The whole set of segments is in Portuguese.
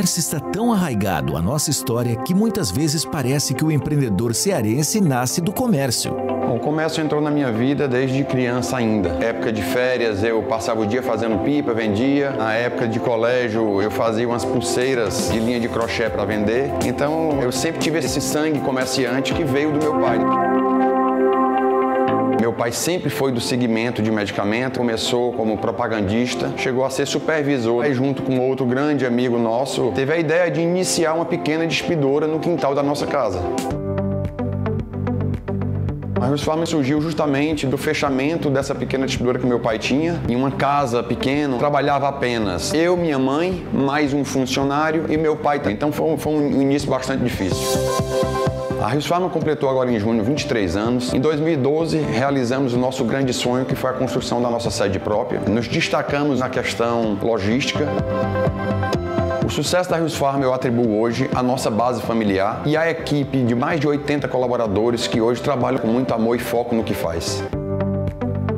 comércio está tão arraigado à nossa história que muitas vezes parece que o empreendedor cearense nasce do comércio. Bom, o comércio entrou na minha vida desde criança ainda. Época de férias, eu passava o dia fazendo pipa, vendia. Na época de colégio, eu fazia umas pulseiras de linha de crochê para vender. Então, eu sempre tive esse sangue comerciante que veio do meu pai. Meu pai sempre foi do segmento de medicamento, começou como propagandista, chegou a ser supervisor. Aí, junto com outro grande amigo nosso, teve a ideia de iniciar uma pequena despidora no quintal da nossa casa. A Rios Farma surgiu justamente do fechamento dessa pequena distribuidora que meu pai tinha. Em uma casa pequena, trabalhava apenas eu, minha mãe, mais um funcionário e meu pai. Então foi um início bastante difícil. A Rios Farma completou agora em junho 23 anos. Em 2012, realizamos o nosso grande sonho, que foi a construção da nossa sede própria. Nos destacamos na questão logística. O sucesso da Rios Farma eu atribuo hoje à nossa base familiar e à equipe de mais de 80 colaboradores que hoje trabalham com muito amor e foco no que faz.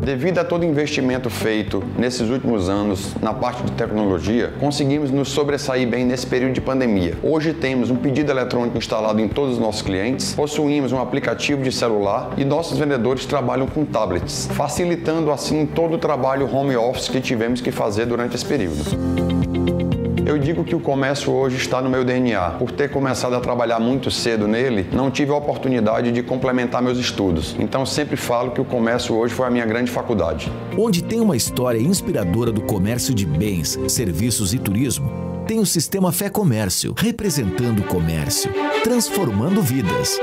Devido a todo o investimento feito nesses últimos anos na parte de tecnologia, conseguimos nos sobressair bem nesse período de pandemia. Hoje temos um pedido eletrônico instalado em todos os nossos clientes, possuímos um aplicativo de celular e nossos vendedores trabalham com tablets, facilitando assim todo o trabalho home office que tivemos que fazer durante esse período. Eu digo que o comércio hoje está no meu DNA. Por ter começado a trabalhar muito cedo nele, não tive a oportunidade de complementar meus estudos. Então sempre falo que o comércio hoje foi a minha grande faculdade. Onde tem uma história inspiradora do comércio de bens, serviços e turismo, tem o sistema Fecomércio, representando o comércio, transformando vidas.